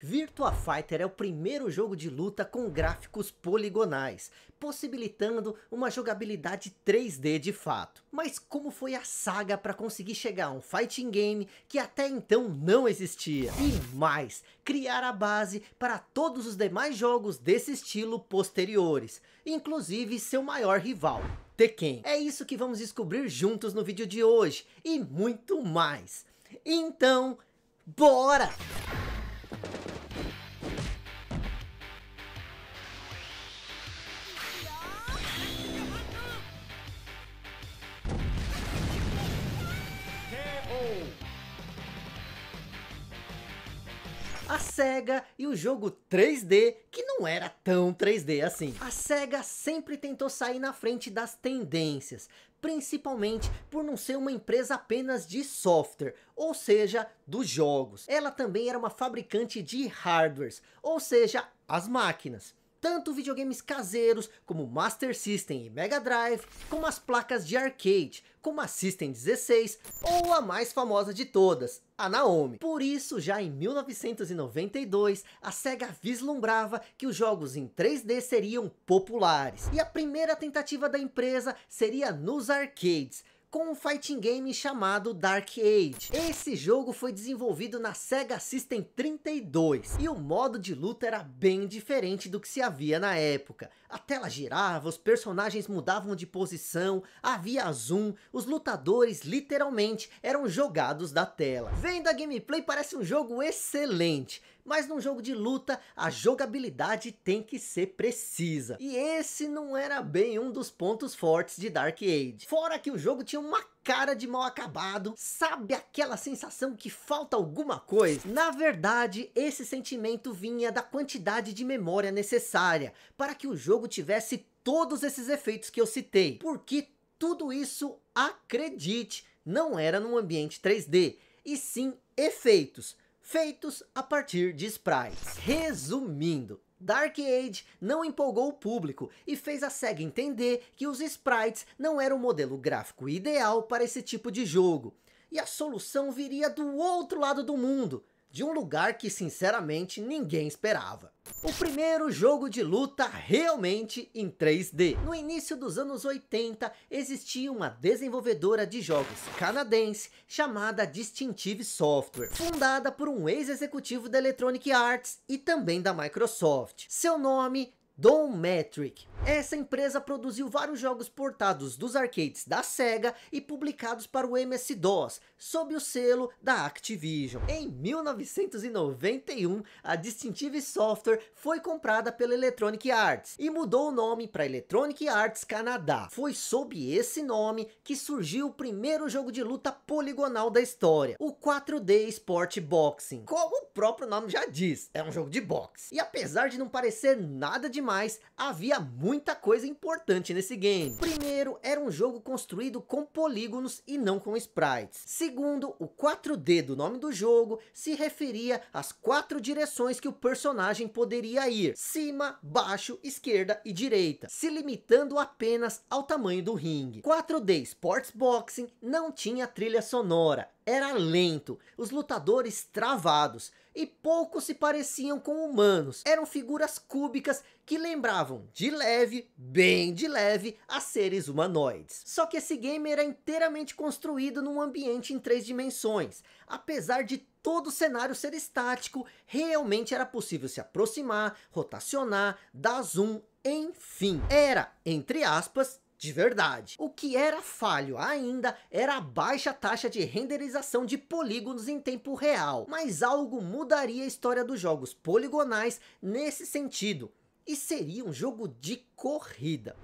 Virtua Fighter é o primeiro jogo de luta com gráficos poligonais, possibilitando uma jogabilidade 3D de fato. Mas como foi a saga para conseguir chegar a um fighting game que até então não existia? E mais, criar a base para todos os demais jogos desse estilo posteriores, inclusive seu maior rival, Tekken. É isso que vamos descobrir juntos no vídeo de hoje, e muito mais. Então, bora! A Sega e o jogo 3D, que não era tão 3D assim. A Sega sempre tentou sair na frente das tendências, principalmente por não ser uma empresa apenas de software, ou seja, dos jogos. Ela também era uma fabricante de hardwares, ou seja, as máquinas. Tanto videogames caseiros, como Master System e Mega Drive, como as placas de arcade, como a System 16, ou a mais famosa de todas, a Naomi. Por isso, já em 1992, a Sega vislumbrava que os jogos em 3D seriam populares. E a primeira tentativa da empresa seria nos arcades, com um fighting game chamado Dark Age. Esse jogo foi desenvolvido na Sega System 32, e o modo de luta era bem diferente do que se havia na época. A tela girava, os personagens mudavam de posição, havia zoom, os lutadores literalmente eram jogados da tela. Vendo a gameplay parece um jogo excelente, mas num jogo de luta, a jogabilidade tem que ser precisa. E esse não era bem um dos pontos fortes de Dark Age. Fora que o jogo tinha uma cara de mal acabado, sabe aquela sensação que falta alguma coisa? Na verdade, esse sentimento vinha da quantidade de memória necessária para que o jogo tivesse todos esses efeitos que eu citei. Porque tudo isso, acredite, não era num ambiente 3D, e sim efeitos feitos a partir de sprites. Resumindo, Dark Age não empolgou o público e fez a Sega entender que os sprites não eram o modelo gráfico ideal para esse tipo de jogo. E a solução viria do outro lado do mundo, de um lugar que sinceramente ninguém esperava. O primeiro jogo de luta realmente em 3D. No início dos anos 80, existia uma desenvolvedora de jogos canadense chamada Distinctive Software, fundada por um ex-executivo da Electronic Arts e também da Microsoft. Seu nome, Don Metric. Essa empresa produziu vários jogos portados dos arcades da Sega e publicados para o MS-DOS, sob o selo da Activision. Em 1991, a Distinctive Software foi comprada pela Electronic Arts e mudou o nome para Electronic Arts Canadá. Foi sob esse nome que surgiu o primeiro jogo de luta poligonal da história, o 4D Sport Boxing. Como o próprio nome já diz, é um jogo de boxe. E apesar de não parecer nada demais, havia muita coisa importante nesse game. Primeiro, era um jogo construído com polígonos e não com sprites. Segundo, o 4D do nome do jogo se referia às quatro direções que o personagem poderia ir: cima, baixo, esquerda e direita, se limitando apenas ao tamanho do ringue. 4D Sports Boxing não tinha trilha sonora, era lento, os lutadores travados, e pouco se pareciam com humanos. Eram figuras cúbicas que lembravam de leve, bem de leve, a seres humanoides. Só que esse game era inteiramente construído num ambiente em 3 dimensões. Apesar de todo o cenário ser estático, realmente era possível se aproximar, rotacionar, dar zoom, enfim. Era, entre aspas, de verdade. O que era falho ainda era a baixa taxa de renderização de polígonos em tempo real, mas algo mudaria a história dos jogos poligonais nesse sentido, e seria um jogo de corrida.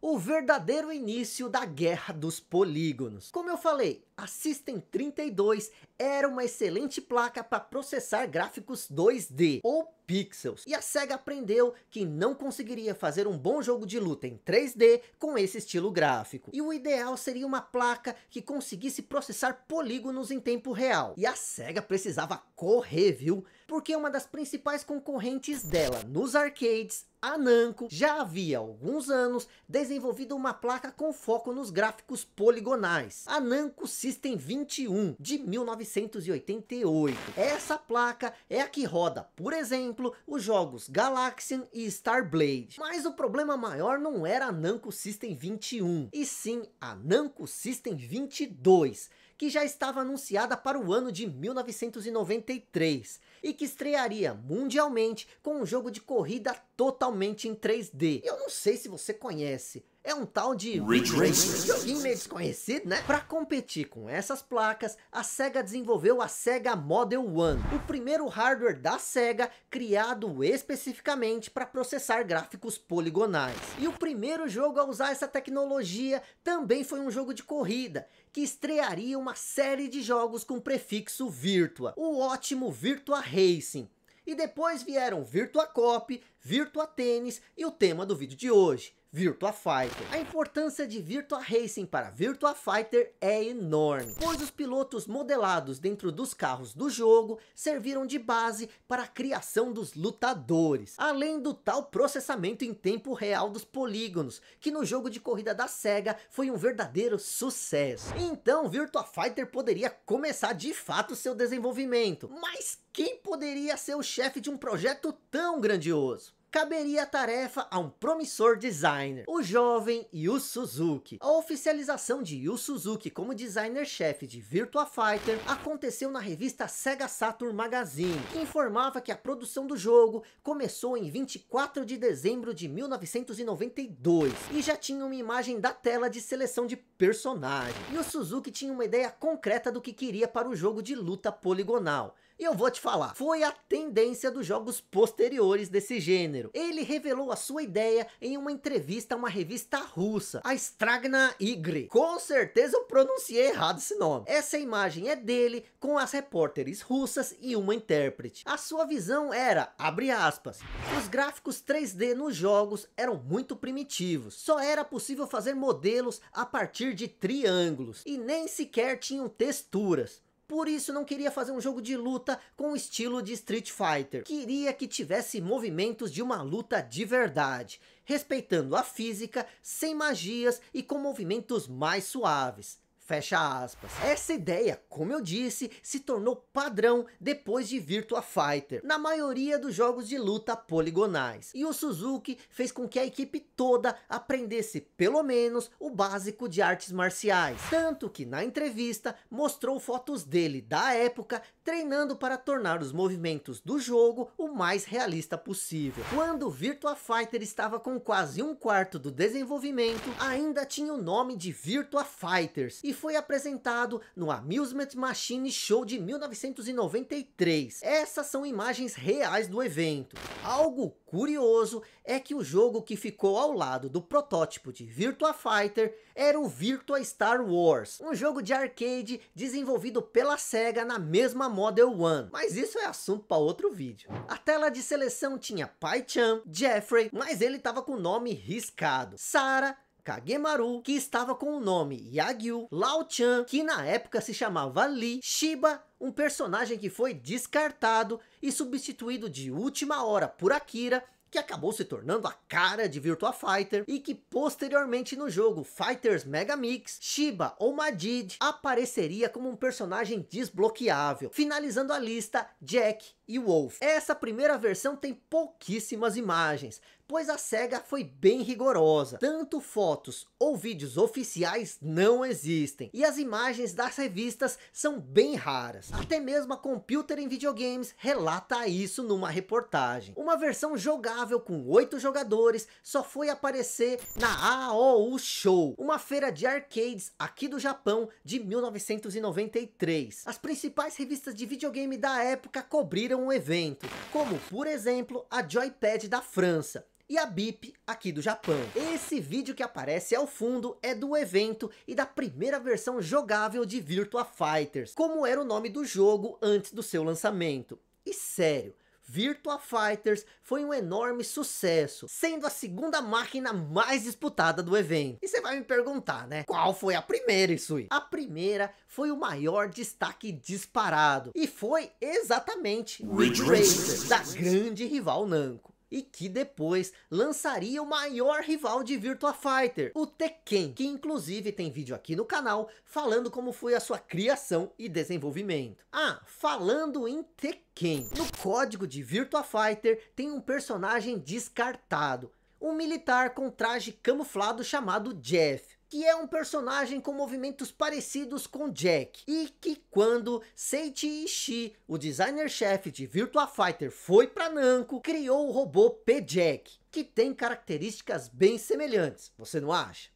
O verdadeiro início da guerra dos polígonos. Como eu falei, a System 32 era uma excelente placa para processar gráficos 2D ou pixels, e a Sega aprendeu que não conseguiria fazer um bom jogo de luta em 3D com esse estilo gráfico, e o ideal seria uma placa que conseguisse processar polígonos em tempo real. E a Sega precisava correr, viu? porque uma das principais concorrentes dela nos arcades, a Namco já havia há alguns anos desenvolvido uma placa com foco nos gráficos poligonais, a Namco System 21 de 1988. Essa placa é a que roda, por exemplo, os jogos Galaxian e Starblade. Mas o problema maior não era a Namco System 21, e sim a Namco System 22, que já estava anunciada para o ano de 1993 e que estrearia mundialmente com um jogo de corrida totalmente em 3D. Eu não sei se você conhece, é um tal de joguinho meio desconhecido, né? Para competir com essas placas, a Sega desenvolveu a Sega Model One, o primeiro hardware da Sega criado especificamente para processar gráficos poligonais. E o primeiro jogo a usar essa tecnologia também foi um jogo de corrida, que estrearia uma série de jogos com prefixo Virtua, o ótimo Virtua Racing. E depois vieram Virtua Cop, Virtua Tênis e o tema do vídeo de hoje, Virtua Fighter. A importância de Virtua Racing para Virtua Fighter é enorme, pois os pilotos modelados dentro dos carros do jogo serviram de base para a criação dos lutadores, além do tal processamento em tempo real dos polígonos, que no jogo de corrida da Sega foi um verdadeiro sucesso. Então Virtua Fighter poderia começar de fato seu desenvolvimento, mas quem poderia ser o chefe de um projeto tão grandioso? Caberia a tarefa a um promissor designer, o jovem Yu Suzuki. A oficialização de Yu Suzuki como designer-chefe de Virtua Fighter aconteceu na revista Sega Saturn Magazine, que informava que a produção do jogo começou em 24 de dezembro de 1992 e já tinha uma imagem da tela de seleção de personagem. Yu Suzuki tinha uma ideia concreta do que queria para o jogo de luta poligonal. E eu vou te falar, foi a tendência dos jogos posteriores desse gênero. Ele revelou a sua ideia em uma entrevista a uma revista russa, a Stragna Igre. Com certeza eu pronunciei errado esse nome. Essa imagem é dele com as repórteres russas e uma intérprete. A sua visão era, abre aspas, os gráficos 3D nos jogos eram muito primitivos. Só era possível fazer modelos a partir de triângulos e nem sequer tinham texturas. Por isso não queria fazer um jogo de luta com o estilo de Street Fighter. Queria que tivesse movimentos de uma luta de verdade, respeitando a física, sem magias e com movimentos mais suaves. Fecha aspas. Essa ideia, como eu disse, se tornou padrão depois de Virtua Fighter, na maioria dos jogos de luta poligonais. E o Suzuki fez com que a equipe toda aprendesse, pelo menos, o básico de artes marciais. Tanto que, na entrevista, mostrou fotos dele, da época, treinando para tornar os movimentos do jogo o mais realista possível. Quando Virtua Fighter estava com quase um quarto do desenvolvimento, ainda tinha o nome de Virtua Fighters, e foi apresentado no Amusement Machine Show de 1993. Essas são imagens reais do evento. Algo curioso é que o jogo que ficou ao lado do protótipo de Virtua Fighter era o Virtua Star Wars, um jogo de arcade desenvolvido pela Sega na mesma Model One, mas isso é assunto para outro vídeo. A tela de seleção tinha Pai-chan, Jeffrey, mas ele estava com o nome riscado, Sara, Kagemaru, que estava com o nome Yagyu, Lao-chan, que na época se chamava Lee, Shiba, um personagem que foi descartado e substituído de última hora por Akira, que acabou se tornando a cara de Virtua Fighter, e que posteriormente no jogo Fighters Mega Mix, Shiba ou Majid apareceria como um personagem desbloqueável, finalizando a lista Jack e Wolf. Essa primeira versão tem pouquíssimas imagens, pois a Sega foi bem rigorosa, tanto fotos ou vídeos oficiais não existem, e as imagens das revistas são bem raras. Até mesmo a Computer em Videogames relata isso numa reportagem. Uma versão jogável com 8 jogadores só foi aparecer na AOU Show, uma feira de arcades aqui do Japão de 1993. As principais revistas de videogame da época cobriram o evento, como por exemplo a Joypad da França e a Bip aqui do Japão. Esse vídeo que aparece ao fundo é do evento e da primeira versão jogável de Virtua Fighters, como era o nome do jogo antes do seu lançamento. E sério, Virtua Fighters foi um enorme sucesso, sendo a segunda máquina mais disputada do evento. E você vai me perguntar, né? Qual foi a primeira, Isui? A primeira foi o maior destaque disparado, e foi exatamente Ridge Racer, da grande rival Namco, e que depois lançaria o maior rival de Virtua Fighter, o Tekken, que inclusive tem vídeo aqui no canal falando como foi a sua criação e desenvolvimento. Ah, falando em Tekken, no código de Virtua Fighter tem um personagem descartado, um militar com traje camuflado chamado Jeff, que é um personagem com movimentos parecidos com Jack, e que quando Seiichi Ishii, o designer-chefe de Virtua Fighter, foi para Namco, criou o robô P-Jack, que tem características bem semelhantes, você não acha?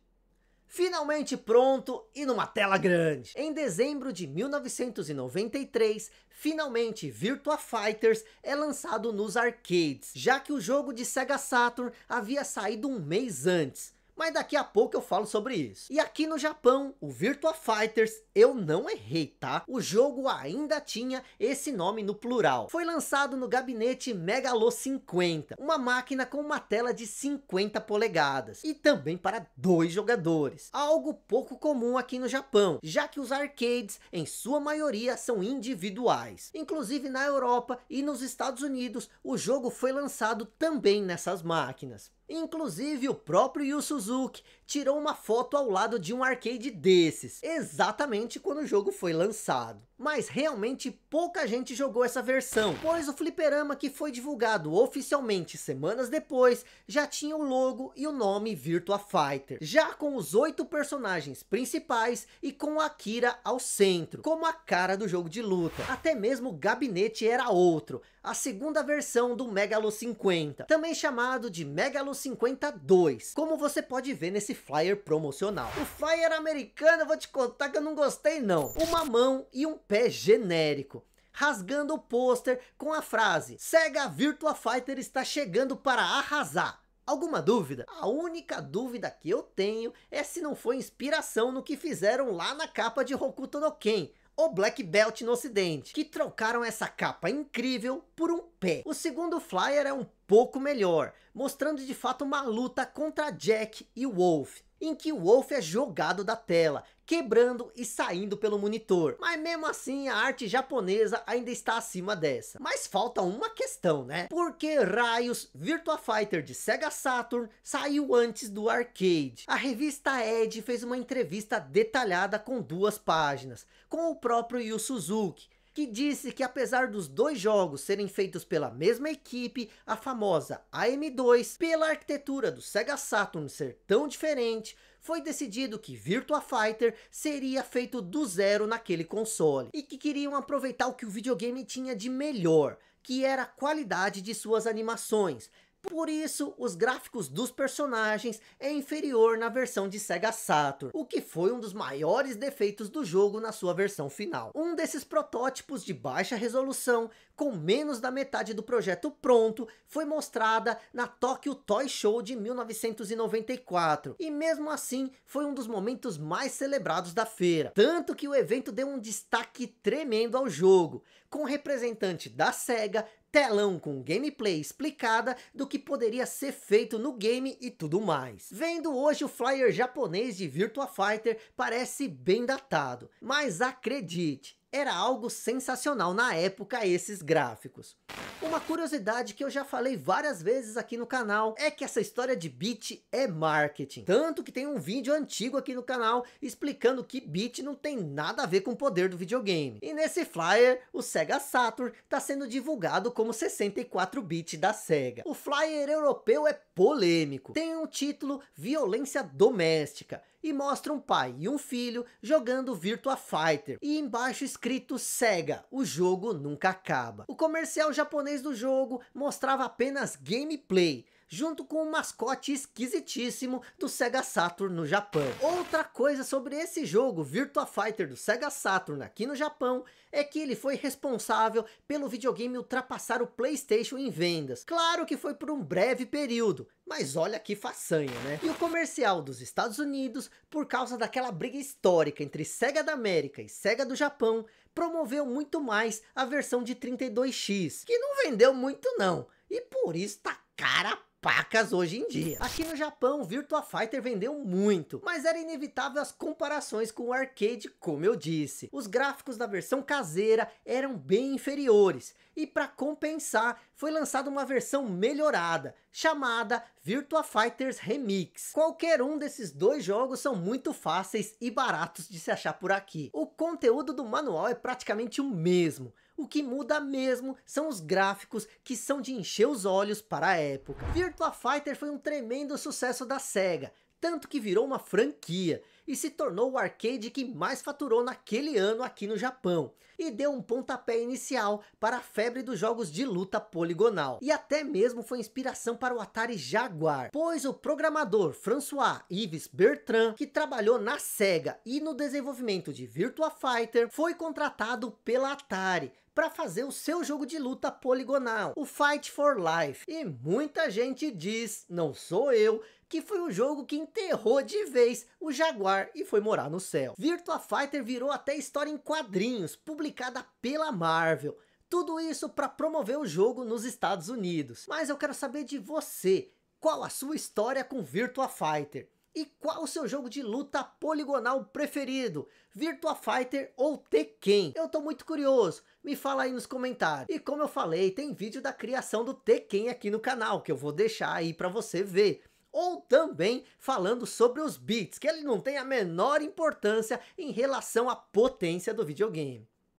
Finalmente pronto e numa tela grande. Em dezembro de 1993, finalmente Virtua Fighters é lançado nos arcades, já que o jogo de Sega Saturn havia saído um mês antes. Mas daqui a pouco eu falo sobre isso. E aqui no Japão, o Virtua Fighters, eu não errei, tá? O jogo ainda tinha esse nome no plural. Foi lançado no gabinete Megalo 50, uma máquina com uma tela de 50 polegadas. E também para 2 jogadores. Algo pouco comum aqui no Japão, já que os arcades, em sua maioria, são individuais. Inclusive na Europa e nos Estados Unidos, o jogo foi lançado também nessas máquinas. Inclusive o próprio Yu Suzuki tirou uma foto ao lado de um arcade desses, exatamente quando o jogo foi lançado. Mas realmente pouca gente jogou essa versão, pois o fliperama que foi divulgado oficialmente semanas depois, já tinha o logo e o nome Virtua Fighter, já com os 8 personagens principais e com Akira ao centro, como a cara do jogo de luta. Até mesmo o gabinete era outro, a segunda versão do Megalo 50, também chamado de Megalo 52, como você pode ver nesse flyer promocional. O flyer americano, eu vou te contar que eu não gostei não. Uma mão e um pé genérico, rasgando o pôster com a frase Sega Virtua Fighter está chegando para arrasar. Alguma dúvida? A única dúvida que eu tenho é se não foi inspiração no que fizeram lá na capa de Hokuto no Ken, o Black Belt no ocidente, que trocaram essa capa incrível por um pé. O segundo flyer é um pouco melhor, mostrando de fato uma luta contra Jack e Wolf, em que o Wolf é jogado da tela, quebrando e saindo pelo monitor. Mas mesmo assim, a arte japonesa ainda está acima dessa. Mas falta uma questão, né? Por que raios Virtua Fighter de Sega Saturn saiu antes do arcade? A revista Edge fez uma entrevista detalhada com 2 páginas, com o próprio Yu Suzuki, que disse que apesar dos 2 jogos serem feitos pela mesma equipe, a famosa AM2, pela arquitetura do Sega Saturn ser tão diferente, foi decidido que Virtua Fighter seria feito do zero naquele console, e que queriam aproveitar o que o videogame tinha de melhor, que era a qualidade de suas animações. Por isso, os gráficos dos personagens é inferior na versão de Sega Saturn, o que foi um dos maiores defeitos do jogo na sua versão final. Um desses protótipos de baixa resolução, com menos da metade do projeto pronto, foi mostrada na Tokyo Toy Show de 1994, e mesmo assim, foi um dos momentos mais celebrados da feira, tanto que o evento deu um destaque tremendo ao jogo, com o representante da Sega, telão com gameplay explicada do que poderia ser feito no game e tudo mais. Vendo hoje o flyer japonês de Virtua Fighter parece bem datado, mas acredite, era algo sensacional na época esses gráficos. Uma curiosidade que eu já falei várias vezes aqui no canal é que essa história de bit é marketing, tanto que tem um vídeo antigo aqui no canal explicando que bit não tem nada a ver com o poder do videogame. E nesse flyer, o Sega Saturn está sendo divulgado como 64 bit da Sega. O flyer europeu é polêmico, tem um título Violência Doméstica, e mostra um pai e um filho jogando Virtua Fighter, e embaixo escrito Sega, o jogo nunca acaba. O comercial japonês do jogo mostrava apenas gameplay, junto com um mascote esquisitíssimo do Sega Saturn no Japão. Outra coisa sobre esse jogo, Virtua Fighter do Sega Saturn aqui no Japão, é que ele foi responsável pelo videogame ultrapassar o PlayStation em vendas. Claro que foi por um breve período, mas olha que façanha, né? E o comercial dos Estados Unidos, por causa daquela briga histórica entre Sega da América e Sega do Japão, promoveu muito mais a versão de 32X, que não vendeu muito não, e por isso tá cara a pacas hoje em dia. Aqui no Japão, Virtua Fighter vendeu muito, mas era inevitável as comparações com o arcade, como eu disse. Os gráficos da versão caseira eram bem inferiores, e para compensar, foi lançada uma versão melhorada, chamada Virtua Fighters Remix. Qualquer um desses dois jogos são muito fáceis e baratos de se achar por aqui. O conteúdo do manual é praticamente o mesmo. O que muda mesmo são os gráficos, que são de encher os olhos para a época. Virtua Fighter foi um tremendo sucesso da Sega, tanto que virou uma franquia e se tornou o arcade que mais faturou naquele ano aqui no Japão, e deu um pontapé inicial para a febre dos jogos de luta poligonal, e até mesmo foi inspiração para o Atari Jaguar, pois o programador François Yves Bertrand, que trabalhou na Sega e no desenvolvimento de Virtua Fighter, foi contratado pela Atari para fazer o seu jogo de luta poligonal, o Fight for Life. E muita gente diz, não sou eu, que foi o jogo que enterrou de vez o Jaguar e foi morar no céu. Virtua Fighter virou até história em quadrinhos, publicada pela Marvel. Tudo isso para promover o jogo nos Estados Unidos. Mas eu quero saber de você, qual a sua história com Virtua Fighter? E qual o seu jogo de luta poligonal preferido? Virtua Fighter ou Tekken? Eu tô muito curioso, me fala aí nos comentários. E como eu falei, tem vídeo da criação do Tekken aqui no canal, que eu vou deixar aí pra você ver. Ou também falando sobre os bits, que ele não tem a menor importância em relação à potência do videogame.